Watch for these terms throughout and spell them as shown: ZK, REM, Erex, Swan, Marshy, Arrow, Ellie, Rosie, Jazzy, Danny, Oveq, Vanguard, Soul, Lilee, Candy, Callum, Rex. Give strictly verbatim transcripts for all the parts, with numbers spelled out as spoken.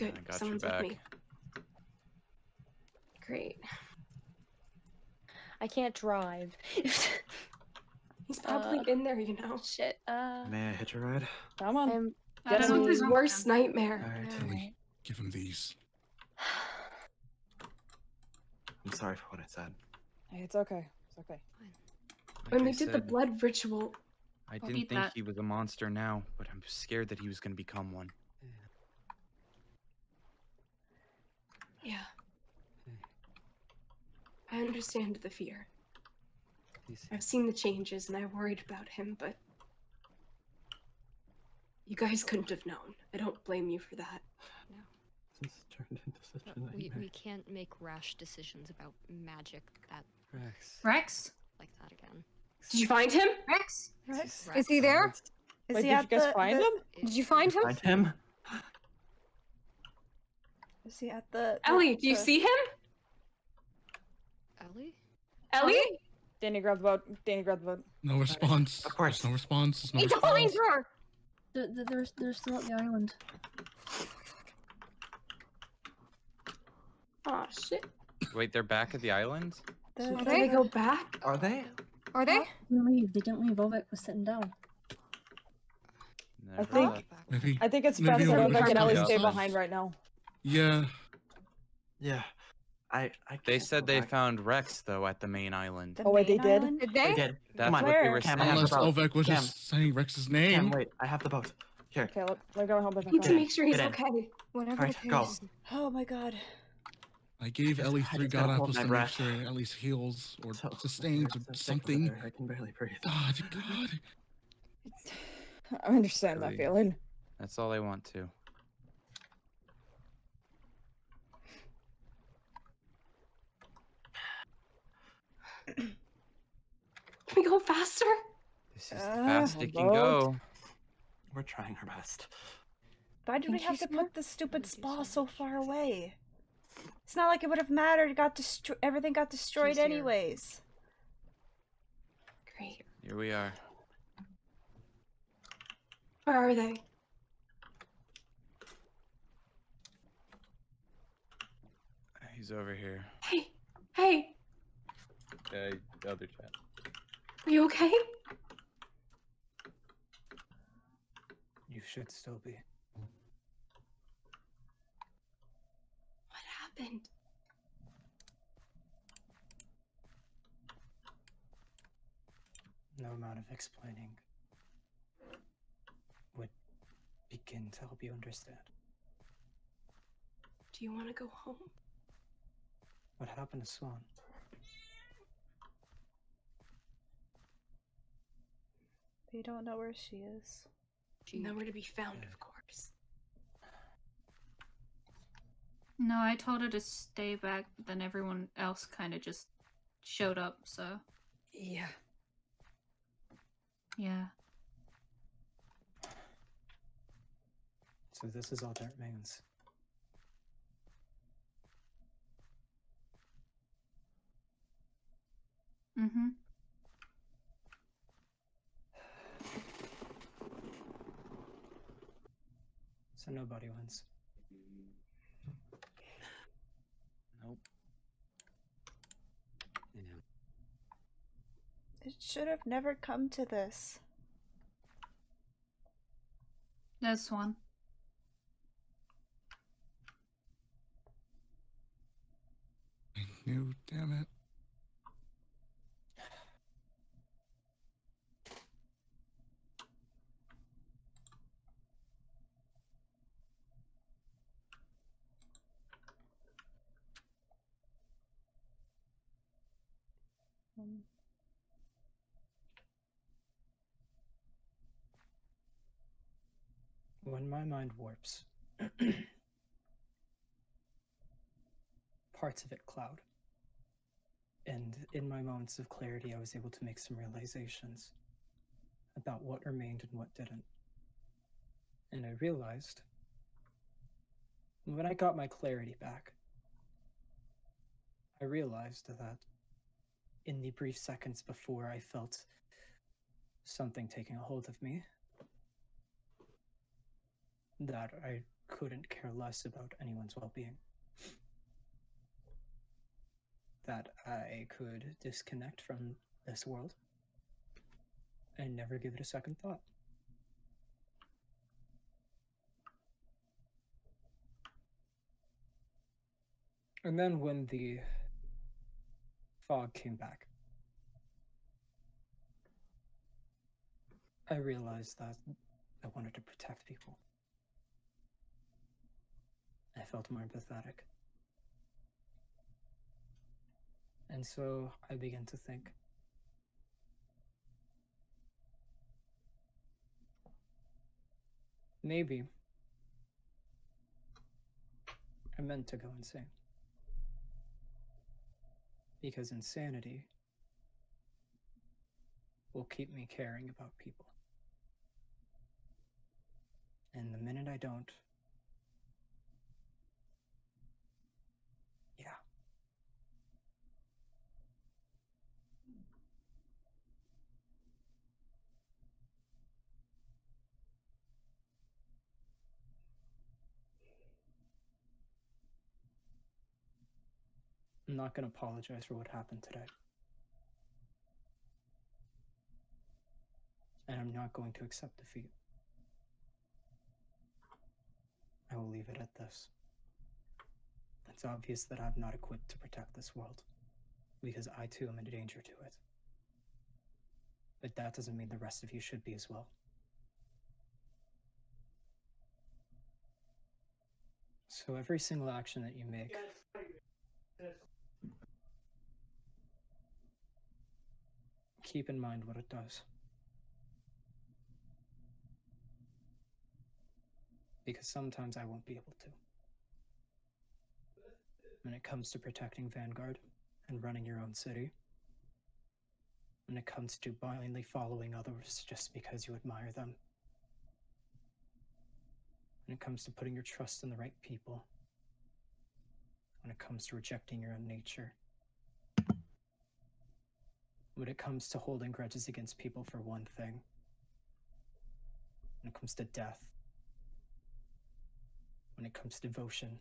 Good, I got someone's with me. Great. I can't drive. He's probably uh, been there, you know. Shit. Uh, May I hitch a ride? I'm on. I'm That's with his worst nightmare. All right, All right. Ellie, give him these. I'm sorry for what I said. Hey, it's okay. It's okay. Like when we I did said, the blood ritual, I didn't think that. he was a monster now, but I'm scared that he was going to become one. Yeah. I understand the fear. I've seen the changes, and I worried about him, but you guys couldn't have known. I don't blame you for that. No. This has turned into such a nightmare. We, we can't make rash decisions about magic that... Rex. Rex? Like that again. Did you find him? Rex? Rex? Is he there? Is Wait, he did at you guys the, find the... him? Did you find him? Find him? Is he at the... the Ellie, do you the... see him? Ellie? Ellie? Ellie? Danny, grab the boat. Danny, grab the boat. No response. Of course. There's no response. There's no He's response. He's holding her! They're, they're, they're still at the island. Aw, oh, shit. Wait, they're back at the island? They're, are they? They go back? Are they? Are they? They didn't leave. They didn't leave. Oveq was sitting down. Never I think maybe, I think it's best that Oveq and Ellie stay behind right now. Yeah. Yeah. I, I they said they back. found Rex though at the main island. The oh wait, they did? Did they? They did. That's Where? what they were saying. Unless Oveq was Cam. just saying Rex's name. Cam, wait, I have the boat. Here. Okay, let, let go home. I need to make sure he's okay. Whatever right, go. Oh my god. I gave I Ellie three god apples to make sure Ellie's heals or so, sustains or something. I can barely breathe. God, God. I understand Ellie. that feeling. That's all I want to. Can we go faster? This is the uh, fastest it can go. We're trying our best. Why did we have to put the stupid spa so far away? It's not like it would have mattered. It got destroyed. Everything got destroyed anyways. Great. Here we are. Where are they? He's over here. Hey, hey. Uh, the other chat. Are you okay? You should still be. What happened? No amount of explaining would begin to help you understand. Do you want to go home? What happened to Swan? They don't know where she is. She's nowhere to be found, of course. No, I told her to stay back, but then everyone else kind of just showed up, so... Yeah. Yeah. So this is all that remains. Mm-hmm. So nobody wins. Nope. Yeah. It should have never come to this. This one. I knew, damn it. When my mind warps, parts of it cloud, and in my moments of clarity, I was able to make some realizations about what remained and what didn't. And I realized when I got my clarity back, I realized that in the brief seconds before, I felt something taking a hold of me that I couldn't care less about anyone's well-being. That I could disconnect from this world and never give it a second thought. And then when the fog came back, I realized that I wanted to protect people. I felt more empathetic. And so I began to think, maybe I meant to go insane. Because insanity will keep me caring about people. And the minute I don't, yeah. I'm not going to apologize for what happened today. And I'm not going to accept defeat. I will leave it at this. It's obvious that I'm not equipped to protect this world, because I too am in danger to it. But that doesn't mean the rest of you should be as well. So every single action that you make, keep in mind what it does. Because sometimes I won't be able to. When it comes to protecting Vanguard and running your own city, when it comes to blindly following others just because you admire them, when it comes to putting your trust in the right people, when it comes to rejecting your own nature, when it comes to holding grudges against people for one thing, when it comes to death, when it comes to devotion,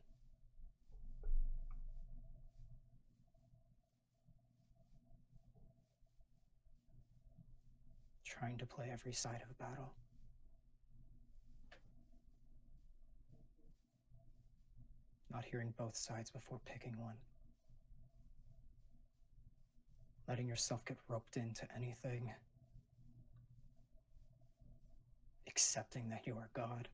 trying to play every side of a battle. Not hearing both sides before picking one. Letting yourself get roped into anything. Accepting that you are God.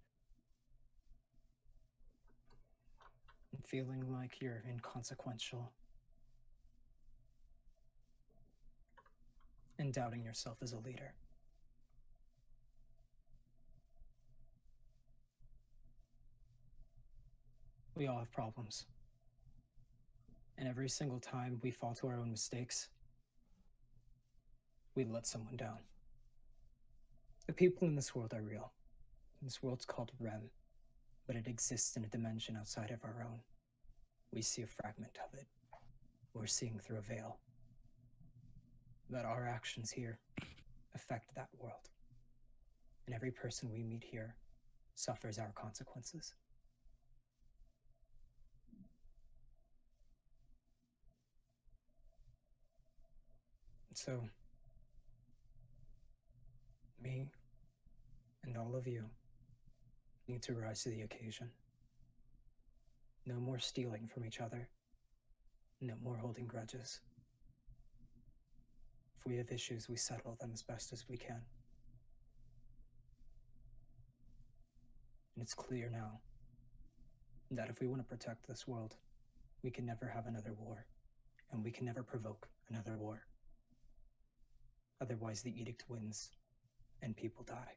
And feeling like you're inconsequential. And doubting yourself as a leader. We all have problems. And every single time we fall to our own mistakes, we let someone down. The people in this world are real. This world's called REM, but it exists in a dimension outside of our own. We see a fragment of it. We're seeing through a veil. But our actions here affect that world. And every person we meet here suffers our consequences. So, me and all of you need to rise to the occasion. No more stealing from each other. No more holding grudges. If we have issues, we settle them as best as we can. And it's clear now that if we want to protect this world, we can never have another war, and we can never provoke another war. Otherwise, the edict wins, and people die.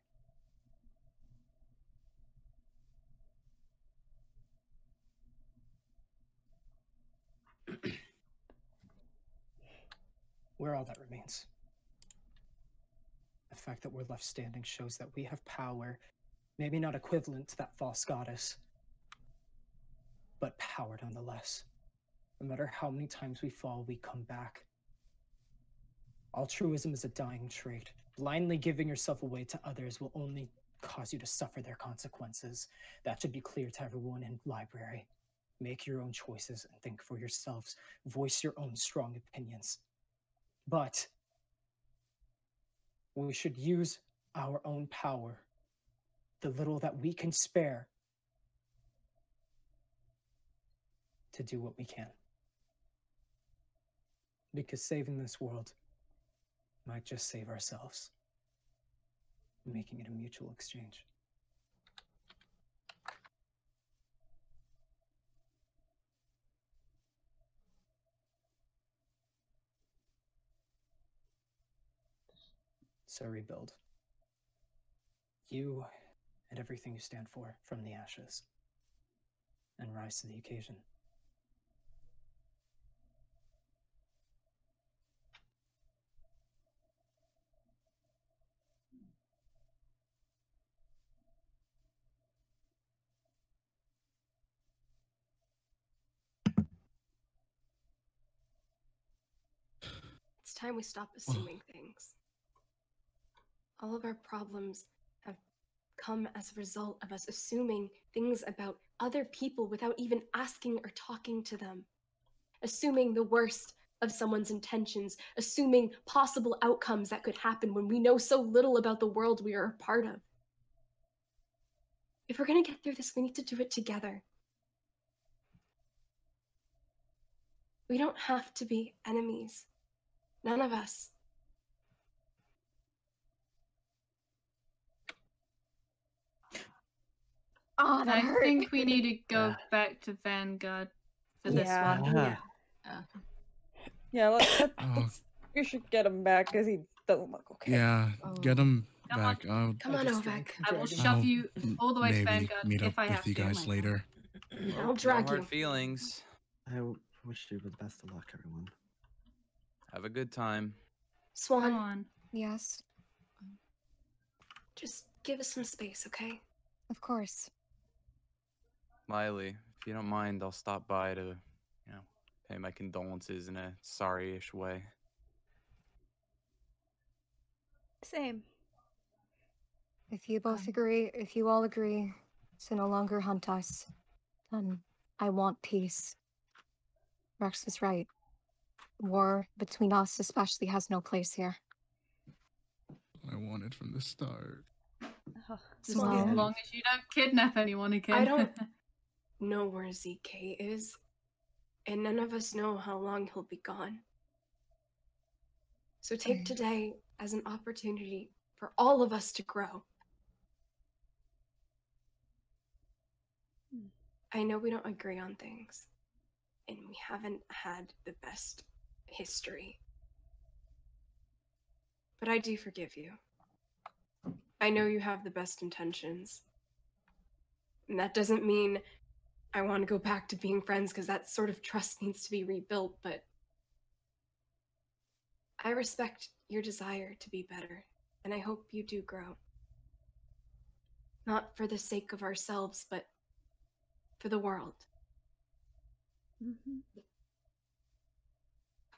We're all that remains. The fact that we're left standing shows that we have power, maybe not equivalent to that false goddess, but power nonetheless. No matter how many times we fall, we come back. Altruism is a dying trait. Blindly giving yourself away to others will only cause you to suffer their consequences. That should be clear to everyone in library. Make your own choices and think for yourselves. Voice your own strong opinions. But we should use our own power, the little that we can spare, to do what we can. Because saving this world might just save ourselves, making it a mutual exchange. So rebuild. You and everything you stand for from the ashes, and rise to the occasion. It's time we stop assuming things. All of our problems have come as a result of us assuming things about other people without even asking or talking to them. Assuming the worst of someone's intentions, assuming possible outcomes that could happen when we know so little about the world we are a part of. If we're going to get through this, we need to do it together. We don't have to be enemies. None of us. Oh, that I hurt. think we need to go yeah. back to Vanguard for this yeah. one. Yeah, yeah. yeah let's, let's, oh. let's, we should get him back because he doesn't look okay. Yeah, oh. get him Come back. On. I'll, Come I'll on, Oveq. I will shove I'll you all the way to Vanguard meet up if I with have you guys to. later. I'll drag no hard you. feelings. I wish you the best of luck, everyone. Have a good time. Swan. Swan. Yes. Just give us some space, okay? Of course. Lilee, if you don't mind, I'll stop by to, you know, pay my condolences in a sorry-ish way. Same. If you both um, agree, if you all agree to no longer hunt us, then I want peace. Rex is right. War between us especially has no place here. I wanted from the start. Oh, just well, as long as you don't kidnap anyone again. I don't... know where Z K is, and none of us know how long he'll be gone. So take today as an opportunity for all of us to grow. I know we don't agree on things, and we haven't had the best history. But I do forgive you. I know you have the best intentions. And that doesn't mean I want to go back to being friends, because that sort of trust needs to be rebuilt, but I respect your desire to be better, and I hope you do grow. Not for the sake of ourselves, but for the world. Mm-hmm.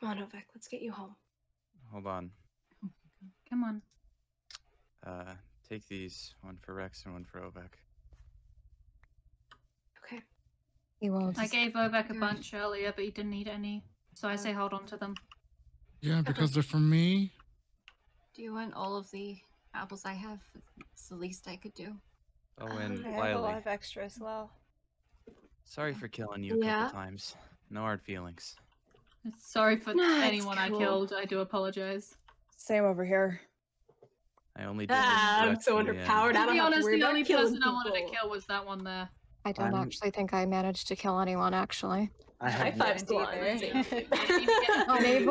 Come on, Oveq, let's get you home. Hold on. Come on. Uh, take these, one for Rex and one for Oveq. He won't. I gave Oveq a bunch earlier, but he didn't need any, so I say hold on to them. Yeah, because they're for me. Do you want all of the apples I have? It's the least I could do. Oh, and I have a lot of extra as well. Sorry for killing you a yeah. couple times. No hard feelings. Sorry for no, anyone cool. I killed. I do apologize. Same over here. I only did ah, I'm so underpowered. I don't know. To be honest, the only person people. I wanted to kill was that one there. I don't I'm... actually think I managed to kill anyone, actually. I have five Unable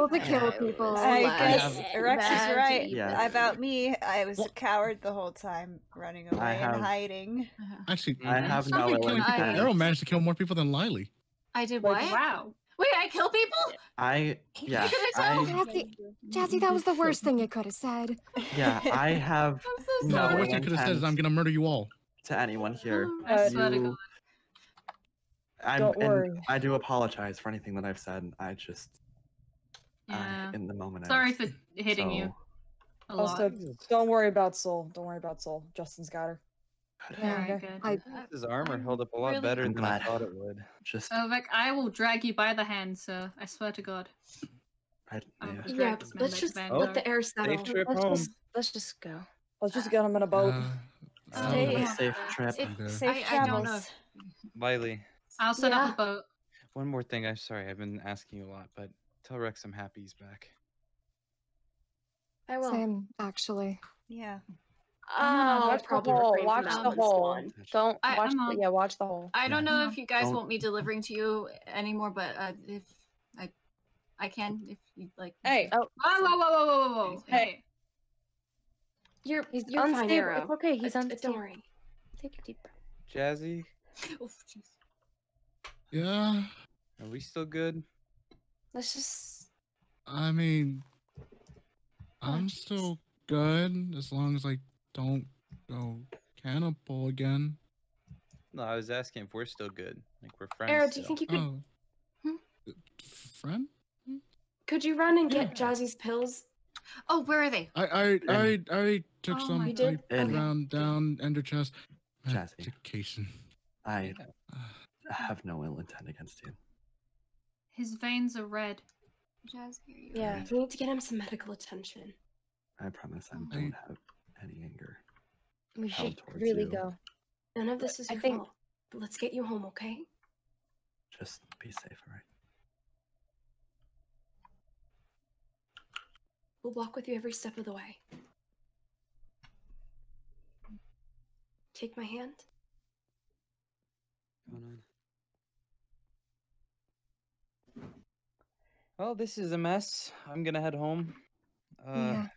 to kill people. I guess Erex is right yeah. about me. I was a coward the whole time, running away I have... and hiding. Actually, I have now. Arrow managed to kill more people than Lilee. I did what? Like, wow. Wait, I kill people? I, yeah. I... Jazzy, Jazzy, that was the worst thing you could have said. Yeah, I have... I'm so no, sorry. The worst I could have said is I'm going to murder you all. To anyone here. I you, swear to God. I'm, Don't worry. And I do apologize for anything that I've said. I just... Yeah. Uh, in the moment. Sorry I, for hitting so, you. A also, lot. Don't worry about Soul. Don't worry about Soul. Justin's got her. Very good. I, his armor I'm held up a lot really better than I thought it would. Just Oveq, I will drag you by the hand, sir. I swear to God. I, yeah, yeah let's just Vanguard. let the air settle. Safe trip let's, home. Just, let's just go. Let's just get him in a boat. Uh, Stay um, safe trip. Safe, safe I, I don't know. Lilee. I'll set yeah. up a boat. One more thing. I'm sorry. I've been asking you a lot, but tell Rex I'm happy he's back. I will. Same, actually. Yeah. Oh, watch the whole. Watch the whole. Don't watch. The, yeah, watch the whole. I don't know if you guys don't. want me delivering to you anymore, but uh, if I, I can if you like. Hey! Oh! Whoa! Whoa! Whoa! Whoa! Whoa! Whoa! Hey! You're he's you're fine, Arrow. It's okay. He's unstable. Don't worry. Take a deep breath. Jazzy. Oh, jeez. Yeah. Are we still good? Let's just. I mean, I'm oh, still good as long as I. Don't go cannibal again. No, I was asking if we're still good. Like, we're friends. Arrow, do you think you could... Oh. Hmm? Friend? Could you run and yeah. get Jazzy's pills? Oh, where are they? I I I, I took oh, some. I did? I okay. round down, ender chest. Jazzy. I have no ill intent against you. His veins are red. Jazzy, are you Yeah, right? You need to get him some medical attention. I promise I oh. don't have... any anger. We should really you. go. None of this is I your think... fault. But let's get you home, okay? Just be safe, alright? We'll walk with you every step of the way. Take my hand. Going on. Well, this is a mess. I'm gonna head home. Uh, yeah.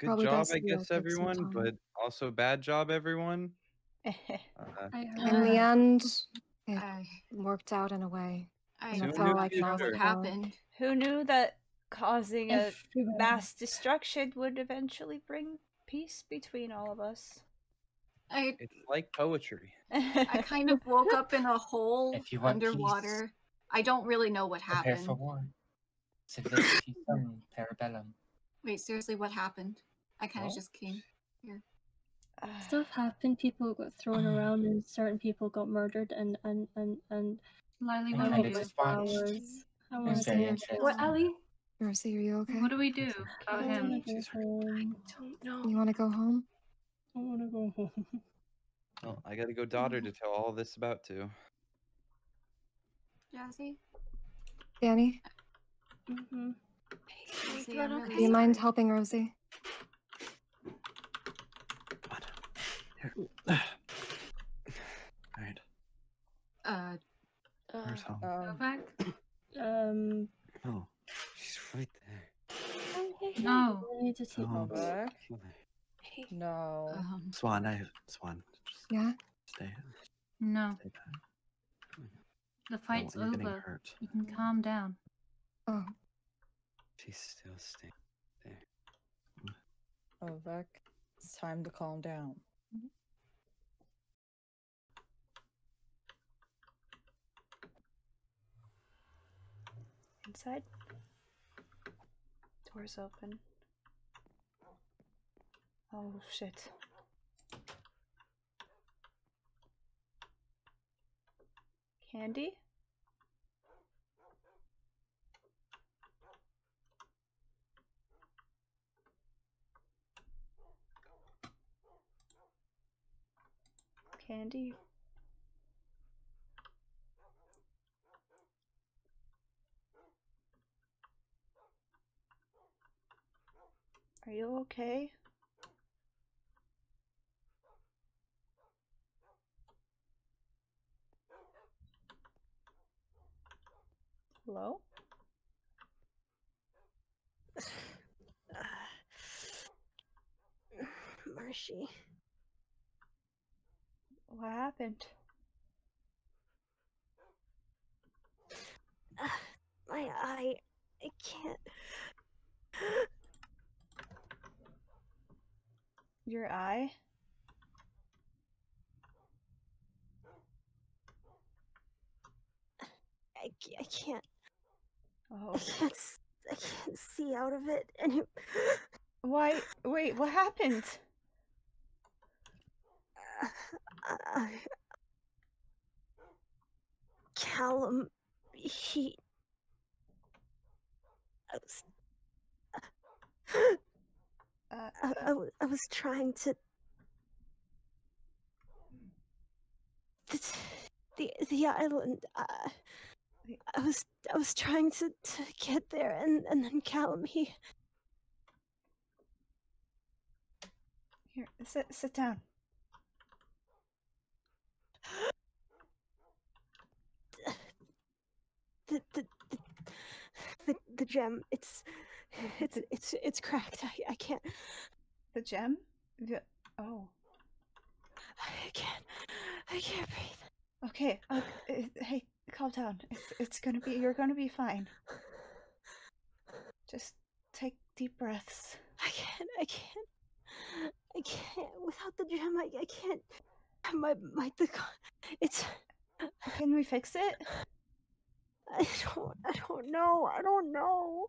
Good Probably job, I guess, everyone, but also bad job, everyone. uh, in the end, it I, worked out in a way. I don't know what happened. Who knew that causing if, a mass destruction would eventually bring peace between all of us? I, it's like poetry. I kind of woke up in a hole underwater. Peace, I don't really know what happened. Prepare for war. Civilization parabellum. Wait, seriously, what happened? I kind of oh. just came here. Uh, Stuff happened, people got thrown uh, around, and certain people got murdered, and... and, and, and... Lilee, what do we do? I want to What, Ellie? Rosie, are you okay? What do we do about him? I don't know. You want to go home? I want to go home. Well, I gotta go daughter to tell all this about, too. Jazzy? Danny? Mm-hmm. Do okay? you mind helping Rosie? Come on. Alright. Uh. Where's home? Go back. Um. No. She's right there. No. We need to take her back. No. Um, Swan, I. Swan. Just yeah? Stay. No. Stay back. The fight's no, over. You can calm down. Oh. She's still staying there. Oveq, it's time to calm down. Mm-hmm. Inside. Door's open. Oh shit. Candy? Candy. Are you okay? Hello? Marshy. What happened? Uh, my eye. I can't. Your eye? I, I can't. Oh. I can't I can't see out of it. And it... Why? Wait, what happened? Uh, uh, Callum, he... I was... Uh, I, I, I was trying to... The, the, the island... Uh, I was I was trying to, to get there, and, and then Callum, he... Here, sit, sit down. The, the, the, the, the gem, it's... It's it's it's cracked. I I can't. The gem? The, oh. I can't. I can't breathe. Okay. Uh, hey, calm down. It's it's gonna be. You're gonna be fine. Just take deep breaths. I can't. I can't. I can't. Without the gem, I I can't. My my the. It's. Can we fix it? I don't. I don't know. I don't know.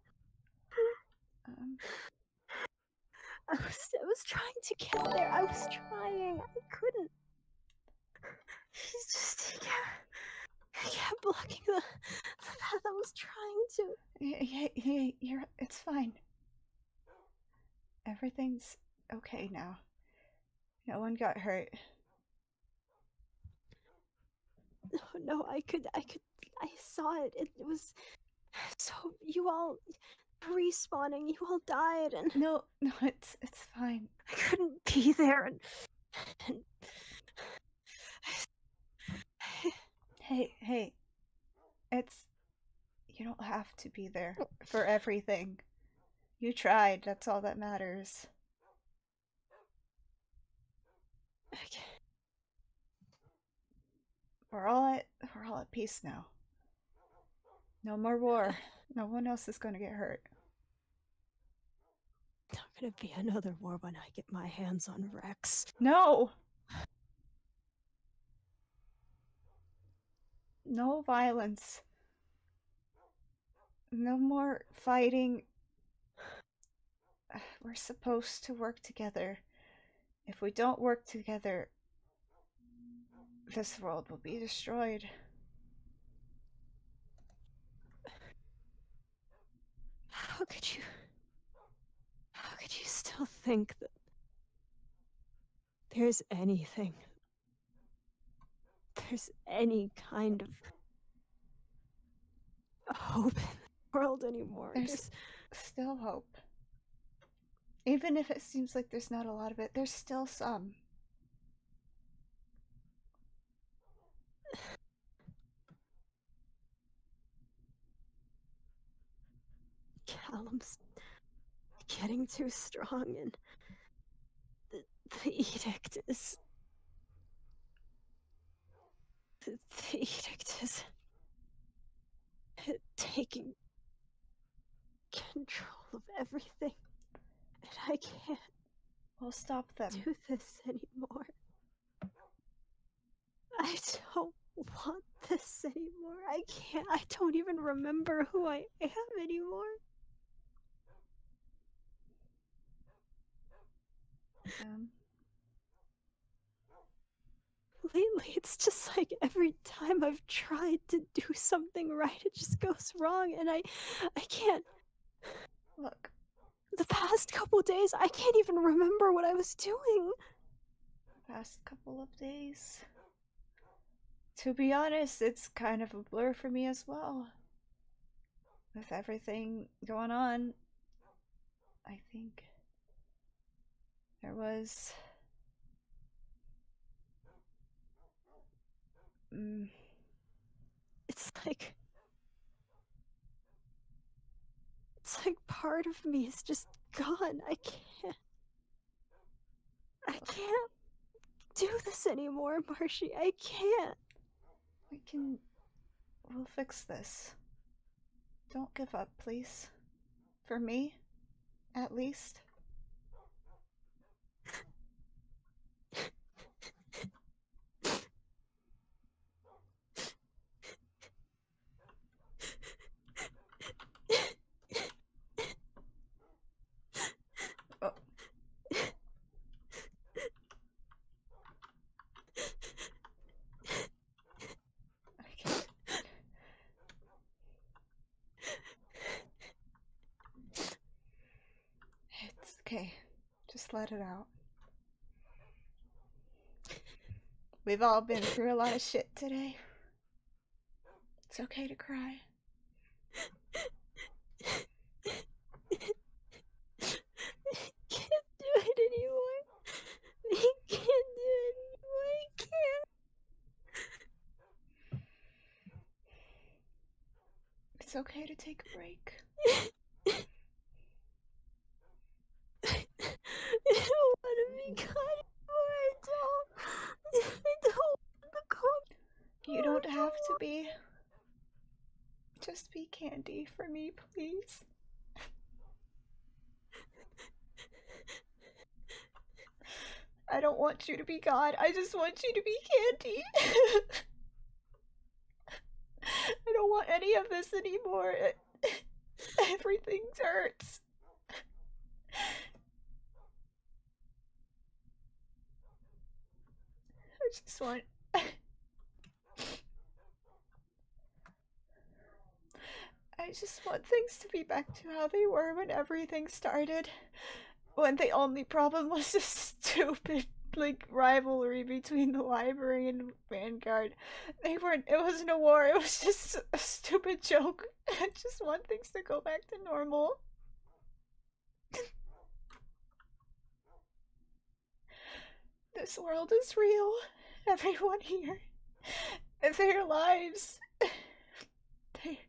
Um, I was I was trying to get there. I was trying. I couldn't. He's just he kept, he kept blocking the, the path I was trying to. Yeah, yeah, you're. It's fine. Everything's okay now. No one got hurt. No, no, I could, I could, I saw it. It, it was so you all. Respawning, you all died, and no, no, it's it's fine. I couldn't be there, and, and... hey, hey, it's you don't have to be there for everything. You tried. That's all that matters. Okay, we're all at we're all at peace now. No more war. No one else is gonna get hurt. Not gonna be another war when I get my hands on Rex. No! No violence. No more fighting. We're supposed to work together. If we don't work together, this world will be destroyed. How could you... How could you still think that... there's anything... there's any kind of... hope in the world anymore? There's, there's still hope. Even if it seems like there's not a lot of it, there's still some. Callum's getting too strong, and the, the edict is the, the edict is taking control of everything, and I can't. Well, stop them. Do this anymore. I don't want this anymore. I can't. I don't even remember who I am anymore. Um. Lately, it's just like every time I've tried to do something right, it just goes wrong, and I, I can't. Look, the past couple days, I can't even remember what I was doing. Past couple of days. To be honest, it's kind of a blur for me as well. With everything going on, I think. There was mm. It's like it's like part of me is just gone. I can't I can't do this anymore, Marshy. I can't. We can we'll fix this. Don't give up, please. For me, at least. okay. Just let it out. We've all been through a lot of shit today. It's okay to cry. It's okay to take a break. I don't want to be cut anymore. I don't. I don't want to go. You don't have to be. Just be Candy for me, please. I don't want you to be God. I just want you to be Candy. I don't want any of this anymore. It, everything hurts. I just want... I just want things to be back to how they were when everything started. When the only problem was this stupid, like, rivalry between the library and Vanguard. They weren't- it wasn't a war, it was just a stupid joke. I just want things to go back to normal. This world is real. Everyone here. Their lives. They-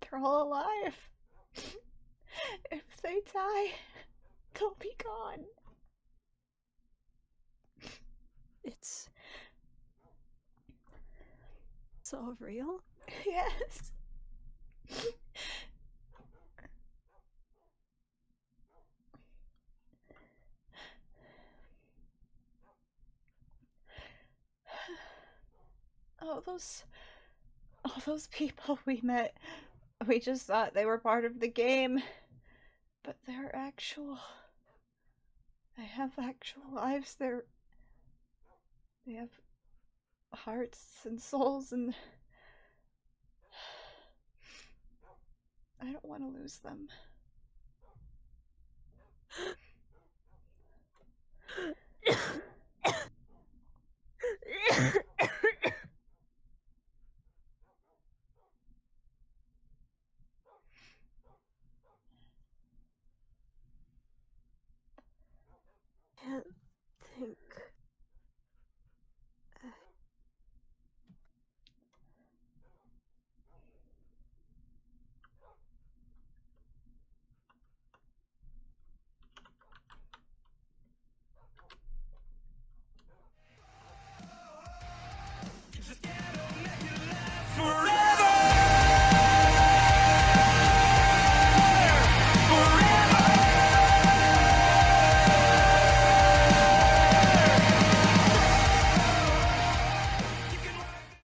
they're all alive. If they die, they'll be gone. It's... It's all real? Yes. All those... All those people we met, we just thought they were part of the game. But they're actual... They have actual lives, they're... They have hearts and souls, and I don't want to lose them.